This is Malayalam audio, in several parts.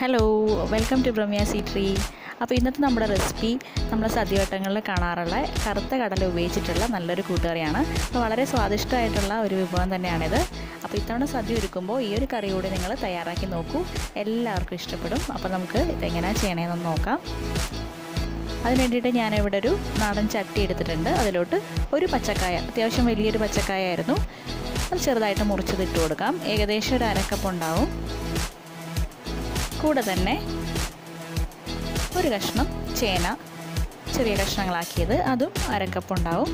Hello, welcome to Brahmya's Eatery. അപ്പോൾ ഇന്നത്തെ നമ്മുടെ റെസിപ്പി നമ്മുടെ സദ്യവട്ടങ്ങളിൽ കാണാറുള്ള കറുത്ത കടല ഉപയോഗിച്ചിട്ടുള്ള നല്ലൊരു കൂട്ടുകറിയാണ്. അപ്പോൾ വളരെ സ്വാദിഷ്ടമായിട്ടുള്ള ഒരു വിഭവം തന്നെയാണിത്. അപ്പോൾ ഇത്തവണ സദ്യ ഒരുക്കുമ്പോൾ ഈ ഒരു കറി കൂടി നിങ്ങൾ തയ്യാറാക്കി നോക്കൂ. എല്ലാവർക്കും ഇഷ്ടപ്പെടും. അപ്പോൾ നമുക്ക് ഇതെങ്ങനെയാണ് ചെയ്യണമെന്ന് നോക്കാം. അതിന് വേണ്ടിയിട്ട് ഞാനിവിടെ ഒരു നാടൻ ചട്ടി എടുത്തിട്ടുണ്ട്. അതിലോട്ട് ഒരു പച്ചക്കായ, അത്യാവശ്യം വലിയൊരു പച്ചക്കായ ആയിരുന്നു, അത് ചെറുതായിട്ട് മുറിച്ചത് ഇട്ട് കൊടുക്കാം. ഏകദേശം ഒരു അരക്കപ്പ് ഉണ്ടാവും. കൂടെ തന്നെ ഒരു കഷ്ണം ചേന, ചെറിയ കഷ്ണങ്ങളാക്കിയത്, അതും അരക്കപ്പ് ഉണ്ടാവും.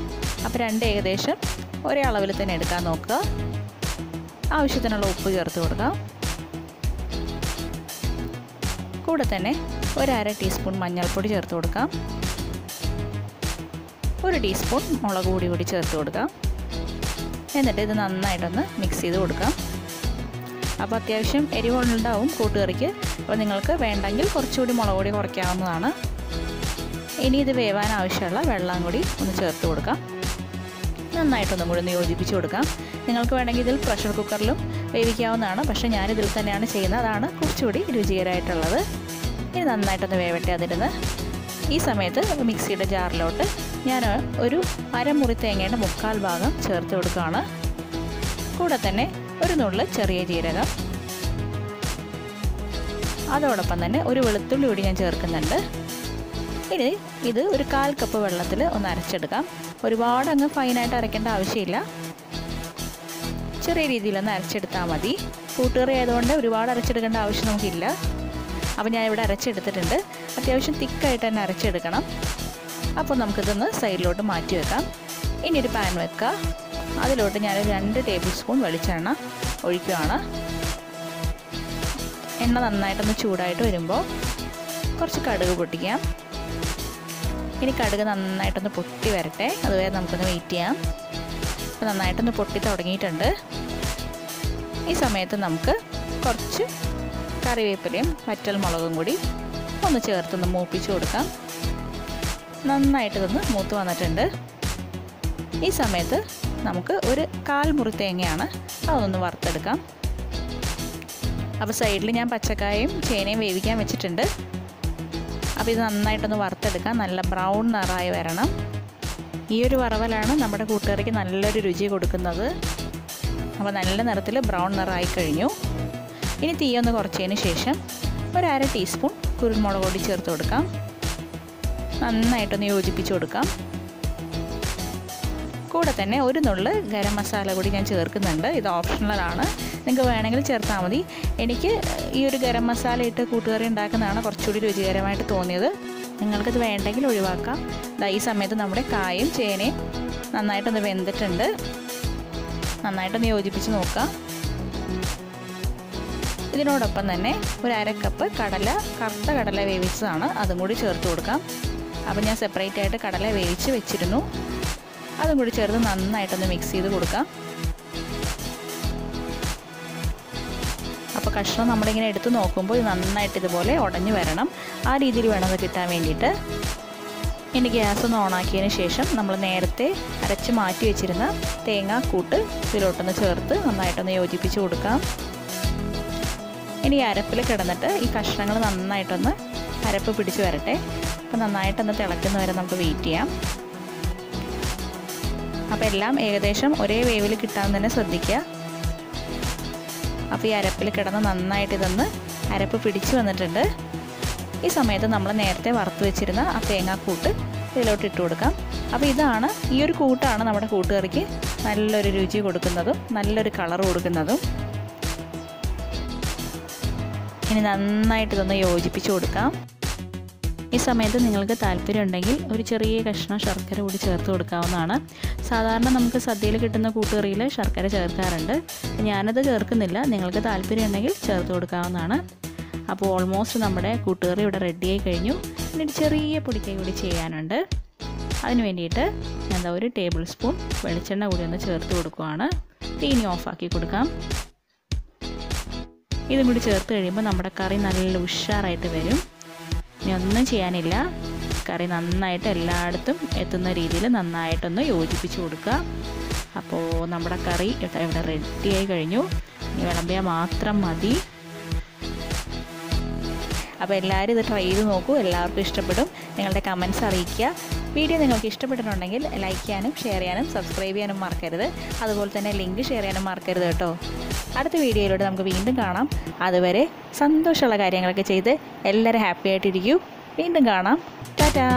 അപ്പോൾ രണ്ട് ഏകദേശം ഒരേ അളവിൽ തന്നെ എടുക്കാൻ നോക്കുക. ആവശ്യത്തിനുള്ള ഉപ്പ് ചേർത്ത് കൊടുക്കാം. കൂടെ തന്നെ ഒരര ടീസ്പൂൺ മഞ്ഞൾപ്പൊടി ചേർത്ത് കൊടുക്കാം. ഒരു ടീസ്പൂൺ മുളക് പൊടി കൂടി ചേർത്ത് കൊടുക്കാം. എന്നിട്ട് ഇത് നന്നായിട്ടൊന്ന് മിക്സ് ചെയ്ത് കൊടുക്കാം. അപ്പോൾ അത്യാവശ്യം എരിവുണ്ടാവും കൂട്ടുകറിക്ക്. അപ്പോൾ നിങ്ങൾക്ക് വേണ്ടെങ്കിൽ കുറച്ചുകൂടി മുളക് പൊടി കുറയ്ക്കാവുന്നതാണ്. ഇനി ഇത് വേവാൻ ആവശ്യമുള്ള വെള്ളം കൂടി ഒന്ന് ചേർത്ത് കൊടുക്കാം. നന്നായിട്ടൊന്നും കൂടി ഒന്ന് യോജിപ്പിച്ച് കൊടുക്കാം. നിങ്ങൾക്ക് വേണമെങ്കിൽ ഇതിൽ പ്രഷർ കുക്കറിലും വേവിക്കാവുന്നതാണ്, പക്ഷേ ഞാനിതിൽ തന്നെയാണ് ചെയ്യുന്നത്. അതാണ് കുറച്ചുകൂടി രുചികരമായിട്ടുള്ളത്. ഇനി നന്നായിട്ടൊന്ന് വേവട്ടെ. അതിരുന്ന് ഈ സമയത്ത് മിക്സിയുടെ ജാറിലോട്ട് ഞാൻ ഒരു അരമുറി തേങ്ങയുടെ മുക്കാൽ ഭാഗം ചേർത്ത് കൊടുക്കുകയാണ്. കൂടെ തന്നെ ഒരു നുള്ള് ചെറിയ ജീരകം, അതോടൊപ്പം തന്നെ ഒരു വെളുത്തുള്ളി കൂടി ഞാൻ ചേർക്കുന്നുണ്ട്. ഇനി ഇത് ഒരു കാൽ കപ്പ് വെള്ളത്തിൽ ഒന്ന് അരച്ചെടുക്കാം. ഒരുപാട് അങ്ങ് ഫൈനായിട്ട് അരയ്ക്കേണ്ട ആവശ്യമില്ല, ചെറിയ രീതിയിലൊന്ന് അരച്ചെടുത്താൽ മതി. കൂട്ടുകറി ആയതുകൊണ്ട് ഒരുപാട് അരച്ചെടുക്കേണ്ട ആവശ്യം നമുക്കില്ല. അപ്പോൾ ഞാനിവിടെ അരച്ചെടുത്തിട്ടുണ്ട്. അത്യാവശ്യം തിക്കായിട്ട് തന്നെ അരച്ചെടുക്കണം. അപ്പോൾ നമുക്കിതൊന്ന് സൈഡിലോട്ട് മാറ്റി വെക്കാം. ഇനി ഒരു പാൻ വെക്കുക. അതിലോട്ട് ഞാൻ 2 ടേബിൾ സ്പൂൺ വെളിച്ചെണ്ണ ഒഴിക്കുകയാണ്. എണ്ണ നന്നായിട്ടൊന്ന് ചൂടായിട്ട് വരുമ്പോൾ കുറച്ച് കടുക് പൊട്ടിക്കാം. ഇനി കടുക് നന്നായിട്ടൊന്ന് പൊട്ടി വരട്ടെ, അതുവരെ നമുക്കൊന്ന് വെയിറ്റ് ചെയ്യാം. അപ്പോൾ നന്നായിട്ടൊന്ന് പൊട്ടി തുടങ്ങിയിട്ടുണ്ട്. ഈ സമയത്ത് നമുക്ക് കുറച്ച് കറിവേപ്പിലയും വറ്റൽ മുളകും കൂടി ഒന്ന് ചേർത്തൊന്ന് മൂപ്പിച്ച് കൊടുക്കാം. നന്നായിട്ട് ഇതൊന്ന് മൂത്ത് വന്നിട്ടുണ്ട്. ഈ സമയത്ത് നമുക്ക് ഒരു കാൽ മുറി തേങ്ങയാണ്, അതൊന്ന് വറുത്തെടുക്കാം. അപ്പോൾ സൈഡിൽ ഞാൻ പച്ചക്കായയും ചേനയും വേവിക്കാൻ വെച്ചിട്ടുണ്ട്. അപ്പോൾ ഇത് നന്നായിട്ടൊന്ന് വറുത്തെടുക്കാം. നല്ല ബ്രൗൺ നിറമായി വരണം. ഈ ഒരു വറവലാണ് നമ്മുടെ കൂട്ടുകറിക്ക് നല്ലൊരു രുചി കൊടുക്കുന്നത്. അപ്പോൾ നല്ല നിറത്തിൽ ബ്രൗൺ നിറമായി കഴിഞ്ഞു. ഇനി തീയൊന്ന് കുറച്ചതിന് ശേഷം ഒരു അര ടീസ്പൂൺ കുരുമുളക് പൊടി ചേർത്ത് കൊടുക്കാം. നന്നായിട്ടൊന്ന് യോജിപ്പിച്ച് കൊടുക്കാം. കൂടെ തന്നെ ഒരു നുള്ള് ഗരം മസാല കൂടി ഞാൻ ചേർക്കുന്നുണ്ട്. ഇത് ഓപ്ഷണലാണ്, നിങ്ങൾക്ക് വേണമെങ്കിൽ ചേർത്താൽ മതി. എനിക്ക് ഈ ഒരു ഗരം മസാല ഇട്ട് കൂട്ടുകറി ഉണ്ടാക്കുന്നതാണ് കുറച്ചുകൂടി രുചികരമായിട്ട് തോന്നിയത്. നിങ്ങൾക്കിത് വേണ്ടെങ്കിൽ ഒഴിവാക്കാം. ഈ സമയത്ത് നമ്മുടെ കായും ചേനയും നന്നായിട്ടൊന്ന് വെന്തിട്ടുണ്ട്. നന്നായിട്ടൊന്ന് യോജിപ്പിച്ച് നോക്കാം. ഇതിനോടൊപ്പം തന്നെ ഒരു അരക്കപ്പ് കടല, കറുത്ത കടല വേവിച്ചതാണ്, അതും കൂടി ചേർത്ത് കൊടുക്കാം. അപ്പോൾ ഞാൻ സെപ്പറേറ്റ് ആയിട്ട് കടല വേവിച്ച് വെച്ചിരുന്നു, അതും കൂടി ചേർത്ത് നന്നായിട്ടൊന്ന് മിക്സ് ചെയ്ത് കൊടുക്കാം. അപ്പോൾ കഷ്ണം നമ്മളിങ്ങനെ എടുത്ത് നോക്കുമ്പോൾ നന്നായിട്ട് ഇതുപോലെ ഉടഞ്ഞു വരണം. ആ രീതിയിൽ വേണം അത് കിട്ടാൻ വേണ്ടിയിട്ട്. ഇനി ഗ്യാസ് ഒന്ന് ഓണാക്കിയതിന് ശേഷം നമ്മൾ നേരത്തെ അരച്ച് മാറ്റി വെച്ചിരുന്ന തേങ്ങാ കൂട്ട് ഇതിലോട്ടൊന്ന് ചേർത്ത് നന്നായിട്ടൊന്ന് യോജിപ്പിച്ച് കൊടുക്കാം. ഇനി അരപ്പിൽ കിടന്നിട്ട് ഈ കഷ്ണങ്ങൾ നന്നായിട്ടൊന്ന് അരപ്പ് പിടിച്ച് വരട്ടെ. അപ്പോൾ നന്നായിട്ടൊന്ന് തിളയ്ക്കുന്ന വരെ നമുക്ക് വെയിറ്റ് ചെയ്യാം. അപ്പോൾ എല്ലാം ഏകദേശം ഒരേ വേവിൽ കിട്ടാൻ തന്നെ ശ്രദ്ധിക്കുക. അപ്പോൾ ഈ അരപ്പിൽ കിടന്ന് നന്നായിട്ട് ഇതൊന്ന് അരപ്പ് പിടിച്ച് വന്നിട്ടുണ്ട്. ഈ സമയത്ത് നമ്മൾ നേരത്തെ വറുത്ത് വെച്ചിരുന്ന ആ തേങ്ങാക്കൂട്ട് ഇതിലോട്ട് ഇട്ട് കൊടുക്കാം. അപ്പോൾ ഇതാണ്, ഈ ഒരു കൂട്ടാണ് നമ്മുടെ കൂട്ടുകറിക്ക് നല്ലൊരു രുചി കൊടുക്കുന്നതും നല്ലൊരു കളർ കൊടുക്കുന്നതും. ഇനി നന്നായിട്ട് ഇതൊന്ന് യോജിപ്പിച്ച് കൊടുക്കാം. ഈ സമയത്ത് നിങ്ങൾക്ക് താല്പര്യമുണ്ടെങ്കിൽ ഒരു ചെറിയ കഷ്ണം ശർക്കര കൂടി ചേർത്ത് കൊടുക്കാവുന്നതാണ്. സാധാരണ നമുക്ക് സദ്യയിൽ കിട്ടുന്ന കൂട്ടുകറിയിൽ ശർക്കര ചേർക്കാറുണ്ട്. ഞാനത് ചേർക്കുന്നില്ല, നിങ്ങൾക്ക് താല്പര്യമുണ്ടെങ്കിൽ ചേർത്ത് കൊടുക്കാവുന്നതാണ്. അപ്പോൾ ഓൾമോസ്റ്റ് നമ്മുടെ കൂട്ടുകറി ഇവിടെ റെഡിയായി കഴിഞ്ഞു. ഇനി ചെറിയ പൊടിക്കൈ കൂടി ചെയ്യാനുണ്ട്. അതിന് വേണ്ടിയിട്ട് എന്താ 1 ടേബിൾ സ്പൂൺ വെളിച്ചെണ്ണ കൂടി ഒന്ന് ചേർത്ത് കൊടുക്കുകയാണ്. തീനി ഓഫാക്കി കൊടുക്കാം. ഇതും കൂടി ചേർത്ത് കഴിയുമ്പോൾ നമ്മുടെ കറി നല്ല ഉഷാറായിട്ട് വരും. ഇനി ഒന്നും ചെയ്യാനില്ല, കറി നന്നായിട്ട് എല്ലായിടത്തും എത്തുന്ന രീതിയിൽ നന്നായിട്ടൊന്ന് യോജിപ്പിച്ച് കൊടുക്കുക. അപ്പോൾ നമ്മുടെ കറി ഇവിടെ റെഡിയായി കഴിഞ്ഞു. ഇനി വിളമ്പിയാൽ മാത്രം മതി. അപ്പോൾ എല്ലാവരും ഇത് ട്രൈ ചെയ്ത് നോക്കൂ, എല്ലാവർക്കും ഇഷ്ടപ്പെടും. നിങ്ങളുടെ കമൻസ് അറിയിക്കുക. വീഡിയോ നിങ്ങൾക്ക് ഇഷ്ടപ്പെട്ടിട്ടുണ്ടെങ്കിൽ ലൈക്ക് ചെയ്യാനും ഷെയർ ചെയ്യാനും സബ്സ്ക്രൈബ് ചെയ്യാനും മറക്കരുത്. അതുപോലെ തന്നെ ലിങ്ക് ഷെയർ ചെയ്യാനും മറക്കരുത് കേട്ടോ. അടുത്ത വീഡിയോയിലൂടെ നമുക്ക് വീണ്ടും കാണാം. അതുവരെ സന്തോഷമുള്ള കാര്യങ്ങളൊക്കെ ചെയ്ത് എല്ലാവരും ഹാപ്പി ആയിട്ടിരിക്കൂ. വീണ്ടും കാണാം. ടാറ്റാ.